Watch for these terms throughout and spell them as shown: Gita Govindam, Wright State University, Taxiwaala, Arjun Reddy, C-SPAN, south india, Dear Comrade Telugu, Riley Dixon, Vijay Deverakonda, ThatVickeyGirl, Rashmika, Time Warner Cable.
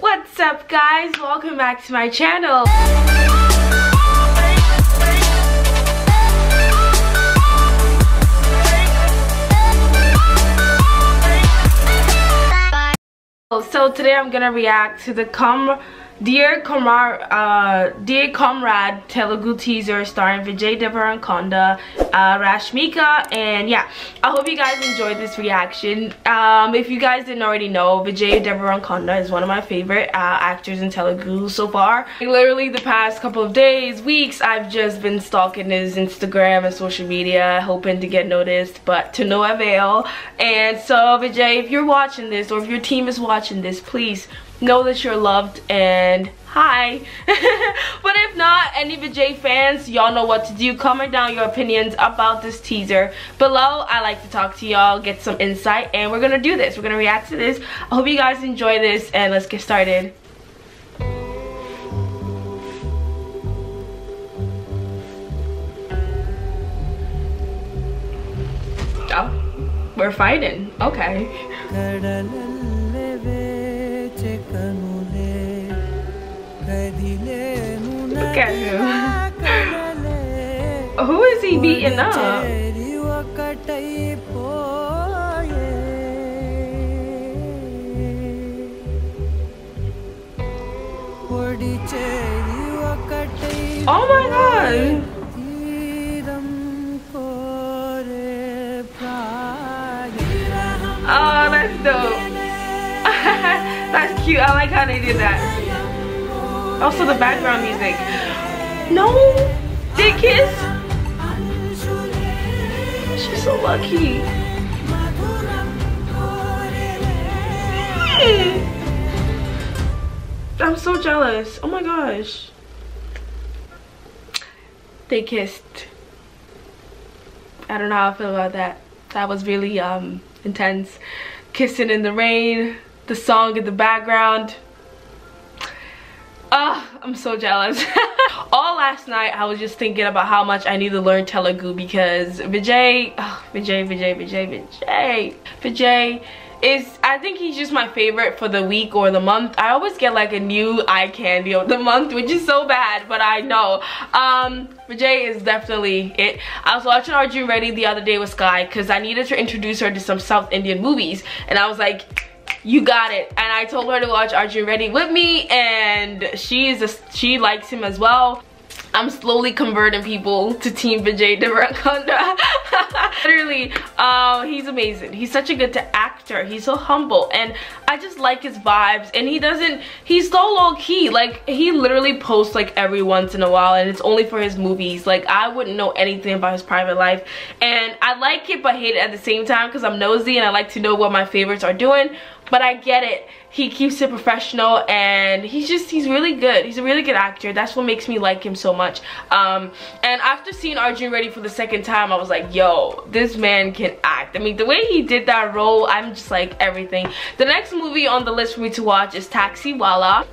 What's up guys, welcome back to my channel. So today I'm gonna react to the Dear Comrade Telugu teaser starring Vijay Deverakonda, Rashmika, and yeah, I hope you guys enjoyed this reaction. If you guys didn't already know, Vijay Deverakonda is one of my favorite actors in Telugu so far. Like, literally the past couple of days, weeks, I've just been stalking his Instagram and social media, hoping to get noticed, but to no avail. And so Vijay, if you're watching this, or if your team is watching this, please know that you're loved and hi. But if not, any Vijay fans, y'all know what to do. Comment down your opinions about this teaser below. I like to talk to y'all, get some insight, and we're gonna do this. We're gonna react to this. I hope you guys enjoy this, and let's get started. Oh, we're fighting. Okay. Look at him. Who is he beating up? Oh my god! Oh, that's dope. That's cute. I like how they did that. Also the background music. No! They kiss! She's so lucky. I'm so jealous. Oh my gosh. They kissed. I don't know how I feel about that. That was really intense. Kissing in the rain, the song in the background. I'm so jealous. All last night I was just thinking about how much I need to learn Telugu because Vijay is, I think he's just my favorite for the week or the month. I always get like a new eye candy of the month, which is so bad, but I know. Vijay is definitely it. I was watching Arjun Reddy the other day with Sky because I needed to introduce her to some South Indian movies, and I was like, you got it. And I told her to watch Arjun Reddy with me, and she likes him as well. I'm slowly converting people to team Vijay Deverakonda. Literally, he's amazing. He's such a good actor. He's so humble, and I just like his vibes, and he's so low key. Like, he literally posts like every once in a while, and it's only for his movies. Like, I wouldn't know anything about his private life, and I like it but hate it at the same time because I'm nosy and I like to know what my favorites are doing. But I get it. He keeps it professional, and he's really good. He's a really good actor. That's what makes me like him so much. And after seeing Arjun Reddy for the second time, I was like, yo, this man can act. I mean, the way he did that role, I'm just like, everything. The next movie on the list for me to watch is Taxiwaala.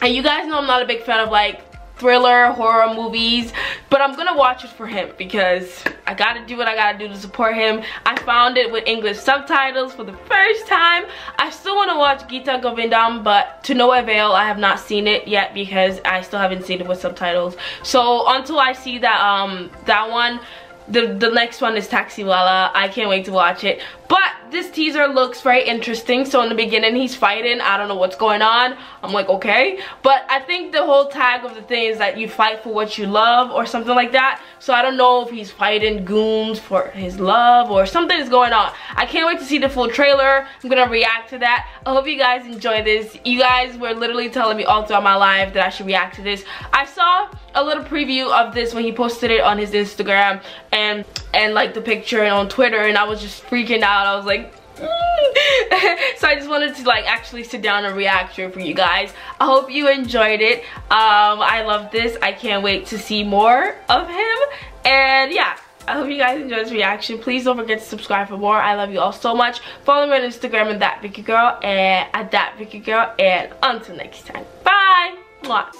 And you guys know I'm not a big fan of like thriller, horror movies, but I'm gonna watch it for him because I gotta do what I gotta do to support him. I found it with English subtitles for the first time. I still wanna watch Gita Govindam, but to no avail. I have not seen it yet because I still haven't seen it with subtitles. So until I see that that one, the next one is Taxiwaala. I can't wait to watch it. But this teaser looks very interesting. So in the beginning he's fighting, I don't know what's going on, I'm like, okay, but I think the whole tag of the thing is that you fight for what you love or something like that. So I don't know if he's fighting goons for his love or something is going on. I can't wait to see the full trailer. I'm gonna react to that. I hope you guys enjoy this. You guys were literally telling me all throughout my life that I should react to this. I saw a little preview of this when he posted it on his Instagram and like the picture and on Twitter, and I was just freaking out. I was like, so I just wanted to like actually sit down and react to it for you guys. I hope you enjoyed it. I love this. I can't wait to see more of him, and yeah, I hope you guys enjoyed this reaction. Please don't forget to subscribe for more. I love you all so much. Follow me on Instagram at ThatVickeyGirl and at ThatVickeyGirl, and until next time, bye. Mwah.